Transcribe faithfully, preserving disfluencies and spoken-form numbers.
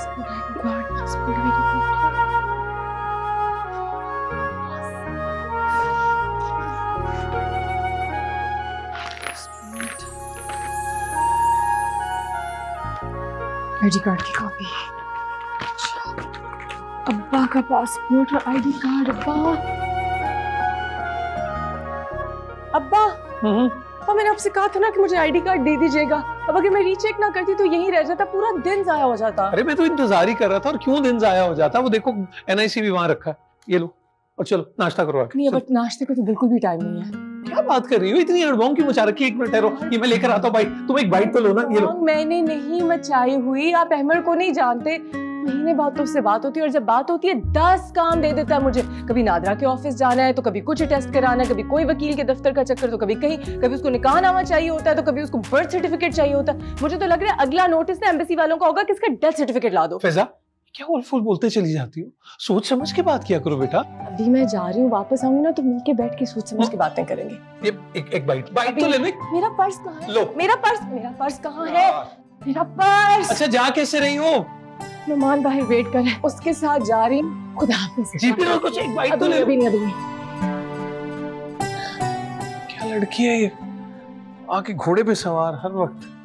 Good. God has been very good. ID card की copy, अब्बा का पासपोर्ट और आईडी कार्ड। अब्बा अब्बा तो मैंने आपसे कहा था ना कि मुझे आईडी कार्ड दे दीजिएगा। अब अगर मैं रीचेक ना करती तो यहीं रह जाता, पूरा दिन जाया हो जाता। अरे मैं तो इंतजार ही कर रहा था, और क्यों दिन जाया हो जाता। वो देखो एनआईसी भी वहां रखा है, ये लो और चलो नाश्ता करवा। नहीं बट नाश्ते को तो बिल्कुल भी टाइम नहीं है। क्या बात कर रही हो, इतनी अड़बोंग की मचा रखी है। एक मिनट ठहरो, ये मैं लेकर आता हूँ। भाई तुम एक बाइट तो लो ना। ये लो। मैंने नहीं मचाई हुई, आप अहमद को नहीं जानते। महीने बाद तो उससे बात होती है, और जब बात होती है दस काम दे देता है मुझे। कभी नादरा के ऑफिस जाना है तो कभी कुछ टेस्ट कराना है, कभी कोई वकील के दफ्तर का चक्कर तो कभी कहीं। कभी उसको निकाहनामा चाहिए होता है तो कभी उसको बर्थ सर्टिफिकेट चाहिए होता है। मुझे तो लग रहा है अगला नोटिस ना एम्बेसी वालों का होगा, किसका डेथ सर्टिफिकेट ला दो। फैजा क्या उलफुल बोलते चली जाती हो, सोच समझ के बात किया करो बेटा। अभी मैं जा रही हूँ, वापस आऊंगी ना तो मिलके बैठ के सोच समझ के बातें करेंगे। ये एक एक बाइट बाइट तो ले ले। मेरा पर्स कहाँ है? लो मेरा पर्स, मेरा पर्स कहाँ है? मेरा पर्स। अच्छा जा कैसे रही हो? नुमान भाई वेट कर रहे हैं, उसके साथ जा रही हूँ। खुदा हाफिज़। जीती रहो, कुछ एक बाइट तो ले। अभी नहीं अभी। क्या लड़की है ये, आके घोड़े पे सवार हर वक्त।